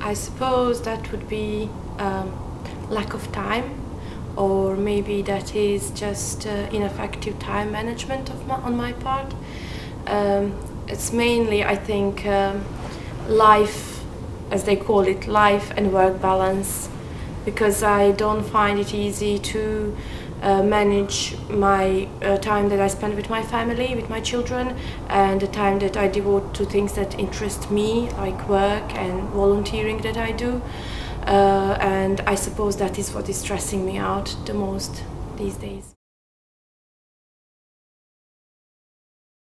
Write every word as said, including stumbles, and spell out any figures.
I suppose that would be um, lack of time, or maybe that is just uh, ineffective time management of my, on my part. Um, it's mainly, I think, um, life, as they call it, life and work balance, because I don't find it easy to uh, manage my uh, time that I spend with my family, with my children, and the time that I devote to things that interest me, like work and volunteering that I do. Uh, and I suppose that is what is stressing me out the most these days.